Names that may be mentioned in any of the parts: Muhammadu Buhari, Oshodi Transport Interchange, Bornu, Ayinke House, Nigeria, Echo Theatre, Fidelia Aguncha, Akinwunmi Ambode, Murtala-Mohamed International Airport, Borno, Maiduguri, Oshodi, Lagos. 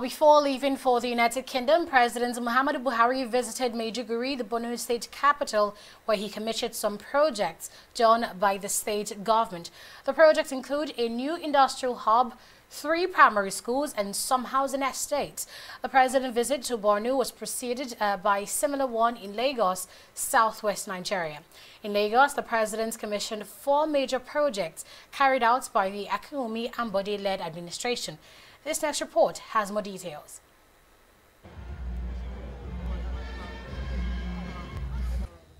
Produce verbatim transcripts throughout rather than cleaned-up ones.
Before leaving for the United Kingdom, President Muhammadu Buhari visited Maiduguri, the Borno state capital, where he commissioned some projects done by the state government. The projects include a new industrial hub, three primary schools, and some housing estates. The president's visit to Bornu was preceded uh, by a similar one in Lagos, southwest Nigeria. In Lagos, the president commissioned four major projects carried out by the Akinwunmi Ambode-led administration. This next report has more details.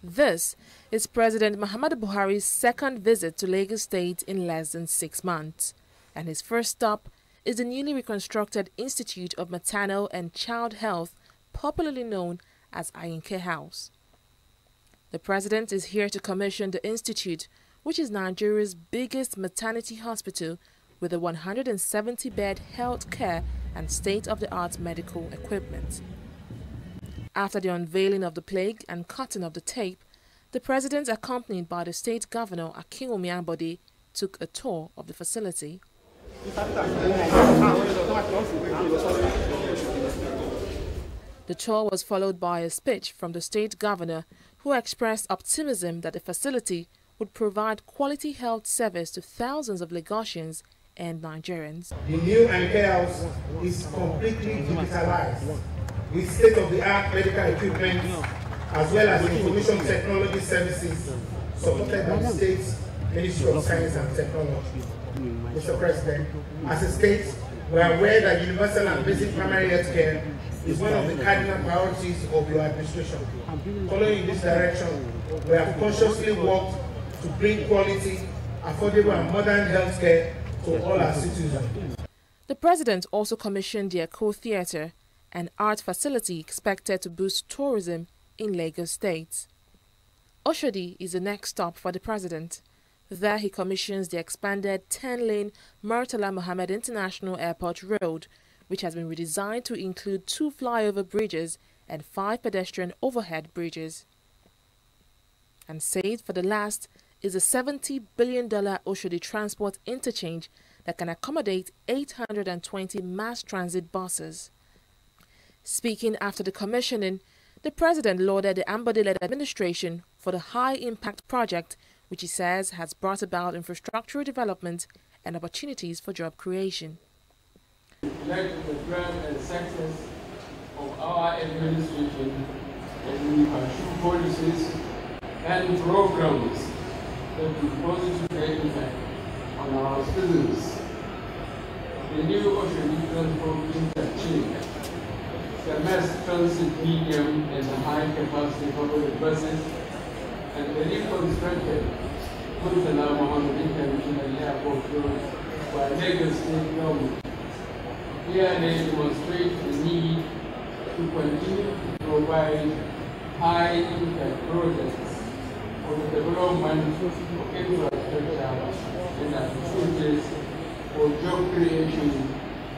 This is President Muhammadu Buhari's second visit to Lagos State in less than six months. And his first stop is the newly reconstructed Institute of Maternal and Child Health, popularly known as Ayinke House. The president is here to commission the institute, which is Nigeria's biggest maternity hospital, with a one hundred seventy bed health care and state-of-the-art medical equipment. After the unveiling of the plaque and cutting of the tape, the president, accompanied by the state governor Akinwunmi Ambode, took a tour of the facility. The tour was followed by a speech from the state governor, who expressed optimism that the facility would provide quality health service to thousands of Lagosians and Nigerians. The new Ayinke House is completely digitalized with state-of-the-art medical equipment as well as information technology services supported by the state's Ministry of Science and Technology. Mister President, as a state, we are aware that universal and basic primary health care is one of the cardinal priorities of your administration. Following in this direction, we have consciously worked to bring quality, affordable and modern health care to all our citizens. The president also commissioned the Echo Theatre, an art facility expected to boost tourism in Lagos State. Oshodi is the next stop for the president. There he commissions the expanded ten lane Murtala-Mohamed International Airport road, which has been redesigned to include two flyover bridges and five pedestrian overhead bridges. And saved for the last is a seventy billion dollar Oshodi Transport Interchange that can accommodate eight hundred twenty mass transit buses. Speaking after the commissioning, the president lauded the Ambode-led administration for the high-impact project, which he says has brought about infrastructural development and opportunities for job creation. Reflect on the growth and success of our administration, and we pursue policies and programs that will positively impact on our citizens. The new Oshodi Transport Interchange, the mass transit medium and the high capacity public buses, and the reconstructed Murtala-Mohamed International Airport road by Lagos State government. Here they demonstrate the need to continue to provide high-impact projects for the development of infrastructure and opportunities for job creation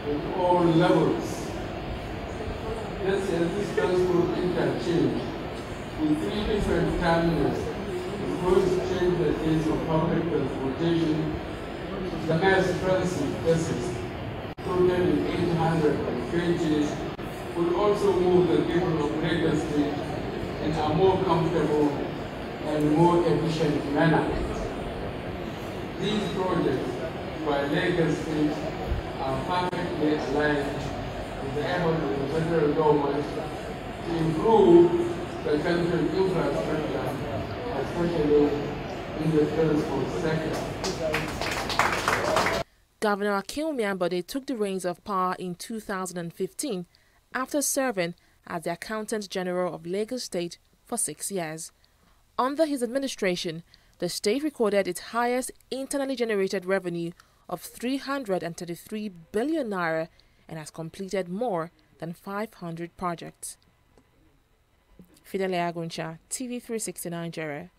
at all levels. This is transport interchange with three different terminals is going to change the face of public transportation, the mass transit buses, totaling eight hundred twenty, will also move the people of Lagos State in a more comfortable and more efficient manner. These projects by Lagos State are perfectly aligned with the effort of the federal government to improve the country's infrastructure, especially in the transport sector. Governor Akinwunmi Ambode took the reins of power in two thousand fifteen after serving as the Accountant General of Lagos State for six years. Under his administration, the state recorded its highest internally generated revenue of three hundred thirty-three billion naira and has completed more than five hundred projects. Fidelia Aguncha, T V three sixty Nigeria.